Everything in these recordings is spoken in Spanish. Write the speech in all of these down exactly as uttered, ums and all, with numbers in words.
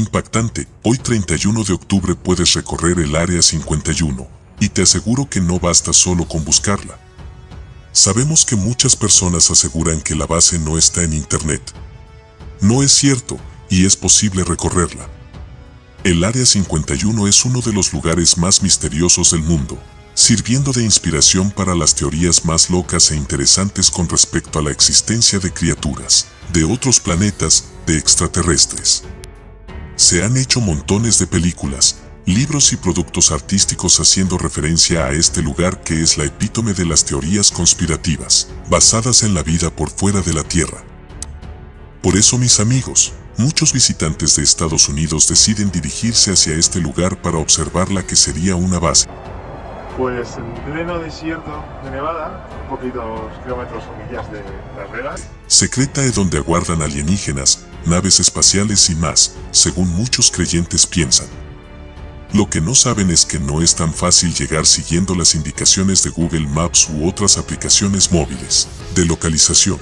Impactante, hoy treinta y uno de octubre puedes recorrer el Área cincuenta y uno, y te aseguro que no basta solo con buscarla. Sabemos que muchas personas aseguran que la base no está en Internet. No es cierto, y es posible recorrerla. El Área cincuenta y uno es uno de los lugares más misteriosos del mundo, sirviendo de inspiración para las teorías más locas e interesantes con respecto a la existencia de criaturas, de otros planetas, de extraterrestres. Se han hecho montones de películas, libros y productos artísticos haciendo referencia a este lugar que es la epítome de las teorías conspirativas, basadas en la vida por fuera de la Tierra. Por eso, mis amigos, muchos visitantes de Estados Unidos deciden dirigirse hacia este lugar para observar la que sería una base. Pues en pleno desierto de Nevada, poquitos kilómetros o millas de Las Vegas. Secreta es donde aguardan alienígenas, naves espaciales y más, según muchos creyentes piensan. Lo que no saben es que no es tan fácil llegar siguiendo las indicaciones de Google Maps u otras aplicaciones móviles de localización.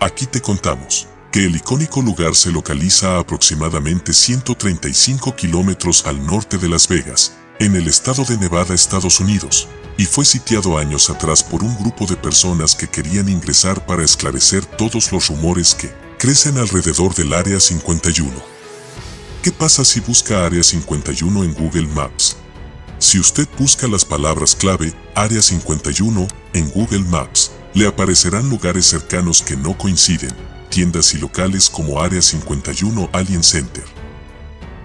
Aquí te contamos que el icónico lugar se localiza a aproximadamente ciento treinta y cinco kilómetros al norte de Las Vegas, en el estado de Nevada, Estados Unidos, y fue sitiado años atrás por un grupo de personas que querían ingresar para esclarecer todos los rumores que crecen alrededor del Área cincuenta y uno. ¿Qué pasa si busca Área cincuenta y uno en Google Maps? Si usted busca las palabras clave Área cincuenta y uno en Google Maps, le aparecerán lugares cercanos que no coinciden, tiendas y locales como Área cincuenta y uno Alien Center.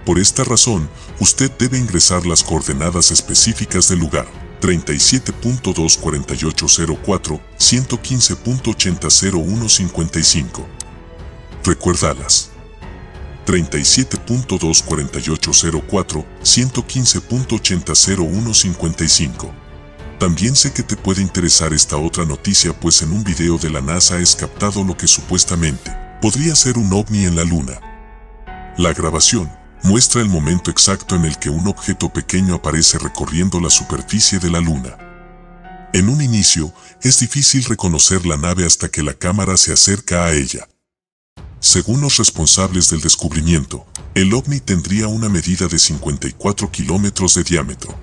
Por esta razón, usted debe ingresar las coordenadas específicas del lugar, treinta y siete punto dos cuatro ocho cero cuatro, ciento quince punto ochenta cero uno cincuenta y cinco. Recuérdalas. treinta y siete punto dos cuatro ocho cero cuatro, ciento quince punto ochenta cero uno cincuenta y cinco. También sé que te puede interesar esta otra noticia, pues en un video de la NASA es captado lo que supuestamente podría ser un ovni en la Luna. La grabación muestra el momento exacto en el que un objeto pequeño aparece recorriendo la superficie de la Luna. En un inicio, es difícil reconocer la nave hasta que la cámara se acerca a ella. Según los responsables del descubrimiento, el ovni tendría una medida de cincuenta y cuatro kilómetros de diámetro.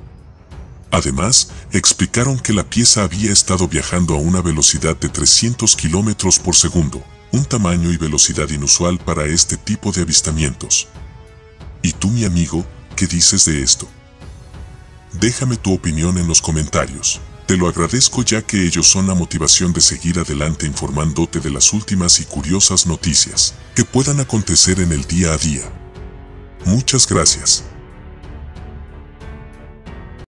Además, explicaron que la pieza había estado viajando a una velocidad de trescientos kilómetros por segundo, un tamaño y velocidad inusual para este tipo de avistamientos. ¿Y tú, mi amigo, qué dices de esto? Déjame tu opinión en los comentarios. Te lo agradezco, ya que ellos son la motivación de seguir adelante informándote de las últimas y curiosas noticias que puedan acontecer en el día a día. Muchas gracias.